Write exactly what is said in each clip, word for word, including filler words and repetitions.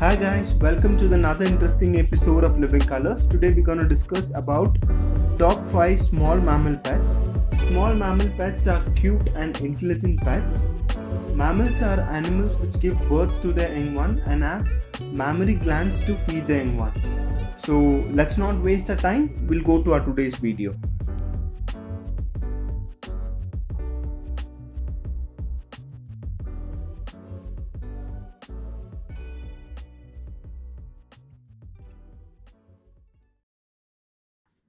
Hi guys, welcome to another interesting episode of Living Colours. Today we're going to discuss about top five small mammal pets. Small mammal pets are cute and intelligent pets. Mammals are animals which give birth to their young one and have mammary glands to feed their young one. So let's not waste our time, we'll go to our today's video.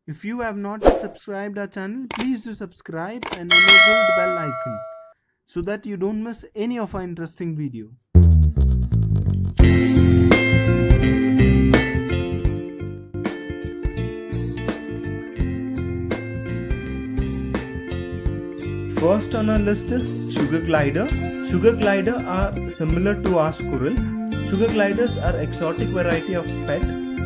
If you have not yet subscribed our channel, please do subscribe and enable the bell icon so that you don't miss any of our interesting video. First on our list is sugar glider. Sugar glider are similar to our squirrel. Sugar gliders are exotic variety of pet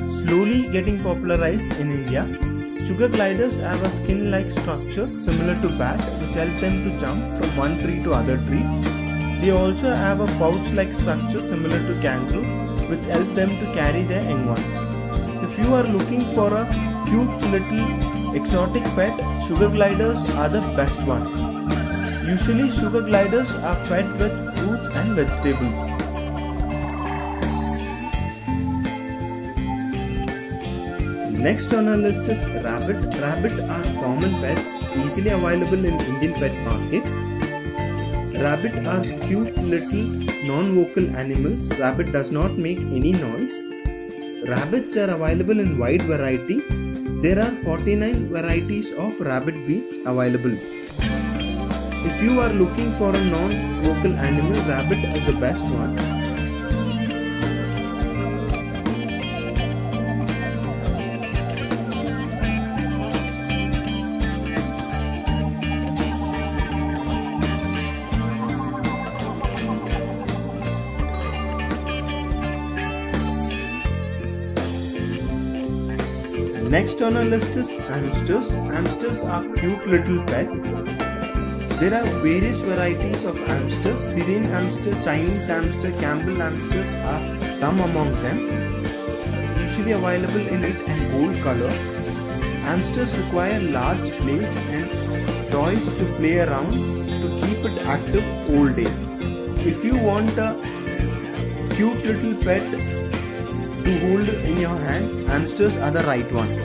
slowly getting popularized in India. Sugar gliders have a skin-like structure similar to bat which help them to jump from one tree to other tree. They also have a pouch-like structure similar to kangaroo which help them to carry their young ones. If you are looking for a cute little exotic pet, sugar gliders are the best one. Usually sugar gliders are fed with fruits and vegetables. Next on our list is rabbit. Rabbit are common pets easily available in Indian pet market. Rabbit are cute little non-vocal animals. Rabbit does not make any noise. Rabbits are available in wide variety. There are forty-nine varieties of rabbit breeds available. If you are looking for a non-vocal animal, rabbit is the best one. Next on our list is hamsters. Hamsters are cute little pet. There are various varieties of hamsters. Syrian hamster, Chinese hamster, Campbell hamsters are some among them. Usually available in red and gold color. Hamsters require large place and toys to play around to keep it active all day. If you want a cute little pet to hold in your hand, hamsters are the right one.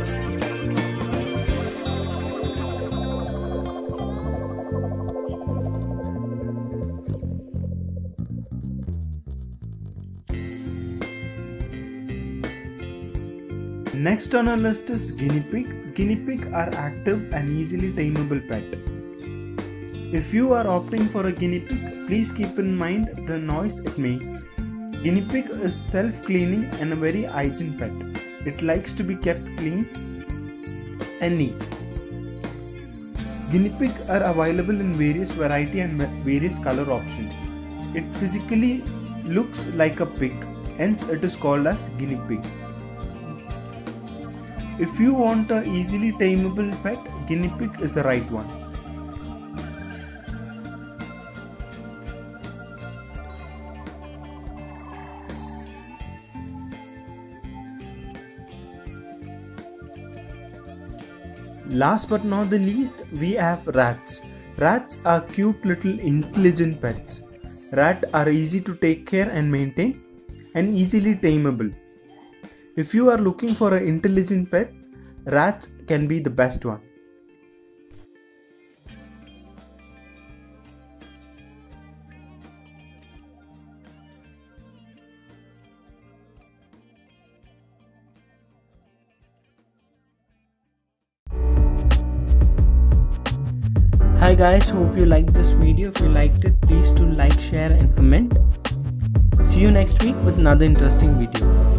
Next on our list is guinea pig. Guinea pig are active and easily tameable pet. If you are opting for a guinea pig, please keep in mind the noise it makes. Guinea pig is self-cleaning and a very hygiene pet. It likes to be kept clean and neat. Guinea pig are available in various variety and various color options. It physically looks like a pig, hence it is called as guinea pig. If you want a easily tameable pet, guinea pig is the right one. Last but not the least, we have rats. Rats are cute little intelligent pets. Rats are easy to take care and maintain and easily tameable. If you are looking for an intelligent pet, rats can be the best one. Hi guys, hope you liked this video. If you liked it, please do like, share and comment. See you next week with another interesting video.